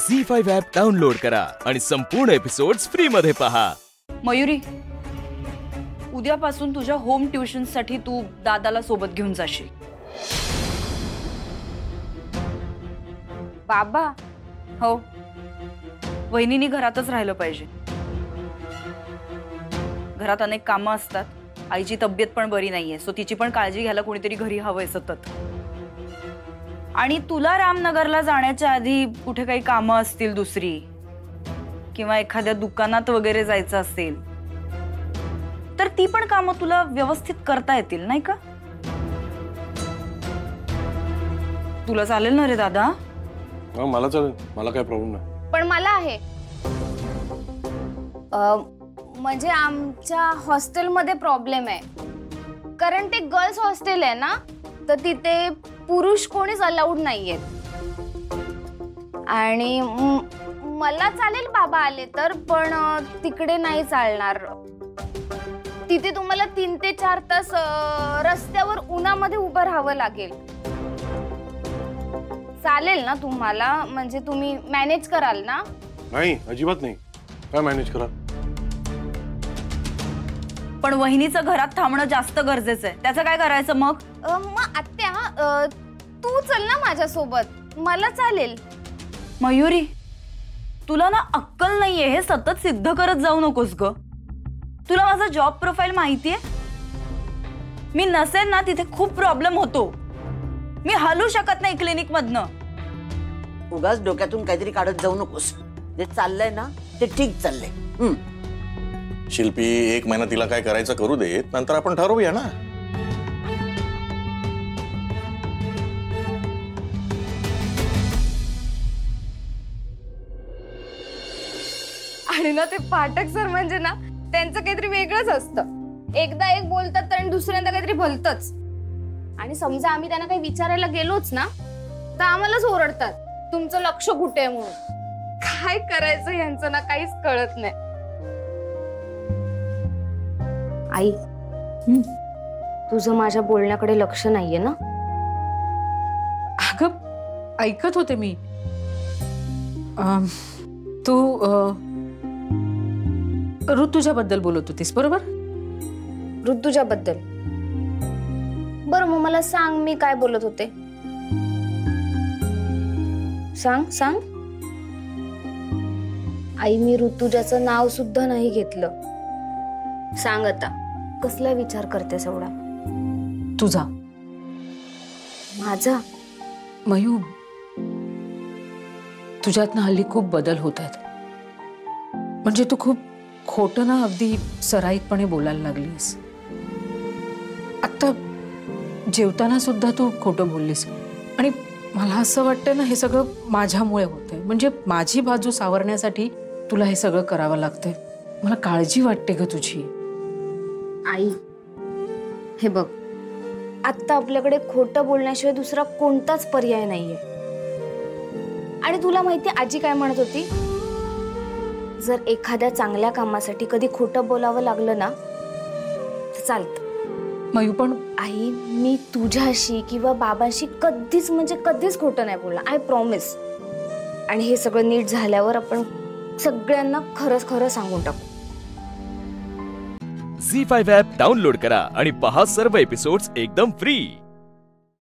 Z5 app download करा आणि संपूर्ण एपिसोड्स फ्री मध्ये पहा। मयूरी, उद्यापासून तुझ्या होम ट्यूशन साठी तू दादाला सोबत घेऊन जाशील। बाबा, हो, वहिनीने घरातच राहिलं पाहिजे। घरात अनेक कामं असतात। आईची तब्येत पण बरी नाहीये, सो तिची पण काळजी घ्यायला कोणीतरी घरी हवंय सतत। आणि तुला रामनगरला जाण्याच्या आधी कुठे काही कामं असतील दुसरी, किंवा एखाद्या दुकानात वगैरे जायचं असेल तर ती पण कामं तुला व्यवस्थित करता येतील, नाही का? तुला चालेल ना रे दादा? मला चालेल, मला काही प्रॉब्लेम नाही। पण मला आहे, म्हणजे आमच्या हॉस्टेलमध्ये प्रॉब्लेम आहे, कारण ते गर्ल्स हॉस्टेल आहे ना, तर तिथे पुरुष कोणीच अलाउड नाहीये। आणि मला चालेल बाबा आले तर, पण तिकडे नाही चालणार। तिथे तुम्हाला 3 ते 4 तास रस्त्यावर उन्हामध्ये उभं राहावं लागेल। चालेल ना तुम्हाला? म्हणजे तुम्ही मॅनेज कराल ना? नाही, अजिबात नाही। काय मॅनेज करा? पण वहिनीचं घरात थांबणं जास्त गरजेचं आहे, त्याचं काय करायचं मग? मग आत्या तू चल ना माझ्यासोबत, मला चालेल। मयूरी, तुला ना अक्कल नाहीये हे सतत सिद्ध करत जाऊ नकोस ग। तुला माझा जॉब प्रोफाइल माहिती आहे? मी नसेल ना तिथे खूप प्रॉब्लेम होतो। मी हलू शकत नाही क्लिनिक मधनं। उगाच डोक्यातून काहीतरी काढत जाऊ नकोस। जे चाललंय ना ते ठीक चाललंय। शिल्पी, एक महिना तिला काय करायचं करू दे, नंतर आपण ठरवूया ना। आणि ना ते पाठक सर म्हणजे ना, त्यांचं काहीतरी वेगळंच असतं। एकदा एक बोलतात तर दुसऱ्यांदा काहीतरी बोलतच। आणि समजा आम्ही त्यांना काही विचारायला गेलोच ना, तर आम्हालाच ओरडतात, तुमचं लक्ष कुठे आहे म्हणून। काय करायचं यांचं ना काहीच कळत नाही। आई, तुझं माझ्या बोलण्याकडे लक्ष नाहीये ना? अगं, ऐकत होते मी। तू ऋतुजाबद्दल बोलत होतीस बरोबर? ऋतुजाबद्दल? बरं, मग मला सांग मी काय बोलत होते। सांग सांग। आई, मी ऋतुजाचं नाव सुद्धा नाही घेतलं। सांग आता, कसला विचार करतेस एवढा? तुझा माझा? मयू, तुझ्यात ना हल्ली खूप बदल होत आहेत। म्हणजे तू खूप खोटं ना अगदी सराईतपणे बोलायला लागलीस। आता जेवताना सुद्धा तू खोटं बोललीस। आणि मला असं वाटतं ना, हे सगळं माझ्यामुळे होतंय। म्हणजे माझी बाजू सावरण्यासाठी तुला हे सगळं करावं लागतंय। मला काळजी वाटते ग तुझी। आई, हे बघ, आत्ता आपल्याकडे खोटं बोलण्याशिवाय दुसरा कोणताच पर्याय नाहीये। आणि तुला माहिती आजी काय म्हणत होती, जर एखाद्या चांगल्या कामासाठी कधी खोटं बोलावं लागलं ना तर चालतं। मयू, पण आई, मी तुझ्याशी किंवा बाबाशी कधीच म्हणजे कधीच खोटं नाही बोलणार। I promise. आणि हे सगळं नीट झाल्यावर आपण सगळ्यांना खरंच खरं सांगून टाकू। Z5 ॲप डाउनलोड करा आणि पहा सर्व एपिसोड्स एकदम फ्री।